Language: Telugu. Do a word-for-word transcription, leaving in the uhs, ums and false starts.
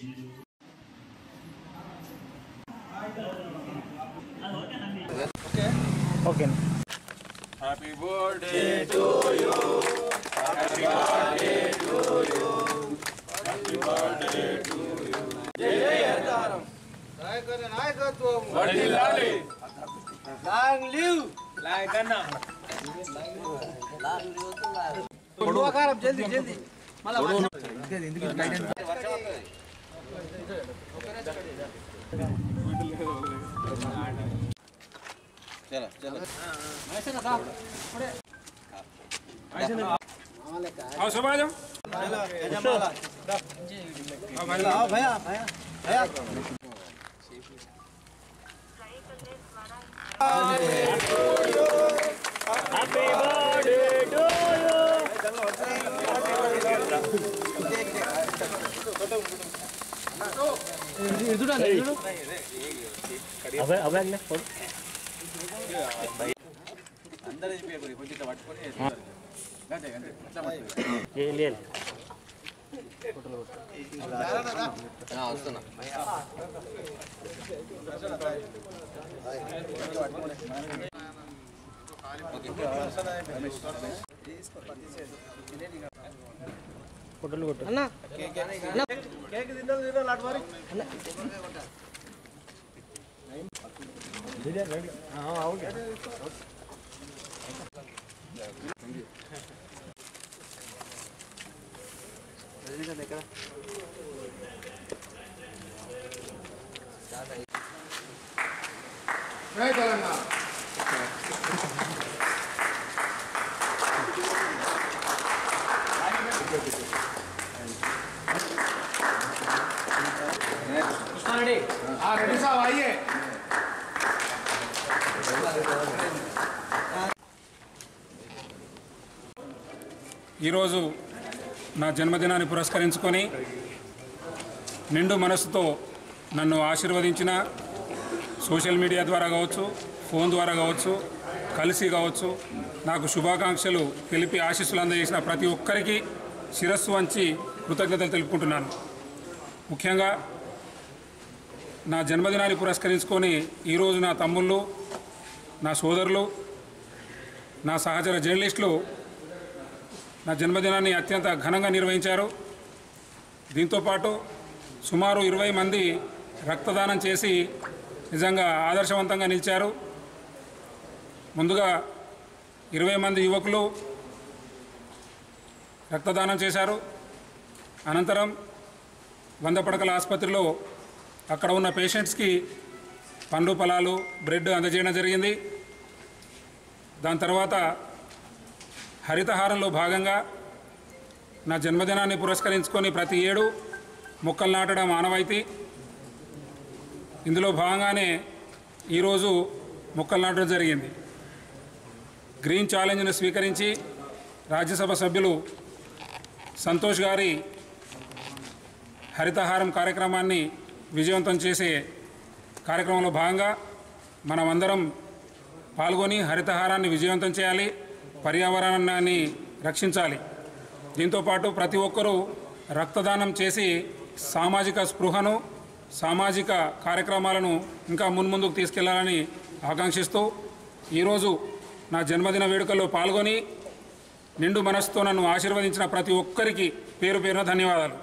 Okay. Happy birthday to you. Happy birthday to you. Happy birthday to you. Jai Yadaram. Jai Karan, Jai Karan. Badi Lali. Long live. Long Kanna. Long live to Lali. Photo कार अब जल्दी जल्दी. माला वर्षा. चलो चलो ऐसे ना काम थोड़े ऐसे ना आओ सब आ जाओ चलो ऐसा माला आओ भैया आओ भैया भैया हैप्पी बर्थडे टू यू इधर आना इधर अबे अबे अगले फोन अंदर इस पे कोई कुछ तो बात करे ना जाएगा ना ये ले ना उसको ना कोटल कोटल अन्ना क्या किस दिन दिन लाडवारी रेडी रेडी हां हो गया रेडी का देखा ज्यादा नहीं करना कृष्णा रेडी हां रेडी साहब आइए ఈరోజు నా జన్మదినాన్ని పురస్కరించుకొని నిండు మనసుతో నన్ను ఆశీర్వదించిన సోషల్ మీడియా ద్వారా కావచ్చు ఫోన్ ద్వారా కావచ్చు కలిసి కావచ్చు నాకు శుభాకాంక్షలు తెలిపి ఆశీస్సులు అందజేసిన ప్రతి ఒక్కరికి శిరస్సు వంచి కృతజ్ఞతలు తెలుపుకుంటున్నాను. ముఖ్యంగా నా జన్మదినాన్ని పురస్కరించుకొని ఈరోజు నా తమ్ముళ్ళు నా సోదరులు నా సహచర జర్నలిస్టులు నా జన్మదినాన్ని అత్యంత ఘనంగా నిర్వహించారు. దీంతోపాటు సుమారు ఇరవై మంది రక్తదానం చేసి నిజంగా ఆదర్శవంతంగా నిలిచారు. ముందుగా ఇరవై మంది యువకులు రక్తదానం చేశారు. అనంతరం వంద పడకల ఆసుపత్రిలో అక్కడ ఉన్న పేషెంట్స్కి పండ్లు ఫలాలు బ్రెడ్ అందజేయడం జరిగింది. దాని తర్వాత హరితహారంలో భాగంగా నా జన్మదినాన్ని పురస్కరించుకొని ప్రతి ఏడు మొక్కలు నాటడం ఆనవాయితీ. ఇందులో భాగంగానే ఈరోజు మొక్కలు నాటడం జరిగింది. గ్రీన్ ఛాలెంజ్ను స్వీకరించి రాజ్యసభ సభ్యులు సంతోష్ గారి హరితహారం కార్యక్రమాన్ని విజయవంతం చేసే కార్యక్రమంలో భాగంగా మనమందరం పాల్గొని హరితహారాన్ని విజయవంతం చేయాలి, పర్యావరణాన్ని రక్షించాలి. దీంతోపాటు ప్రతి ఒక్కరూ రక్తదానం చేసి సామాజిక స్పృహను సామాజిక కార్యక్రమాలను ఇంకా మున్ముందుకు తీసుకెళ్లాలని ఆకాంక్షిస్తూ ఈరోజు నా జన్మదిన వేడుకల్లో పాల్గొని నిండు మనసుతో నన్ను ఆశీర్వదించిన ప్రతి ఒక్కరికి పేరు పేరున ధన్యవాదాలు.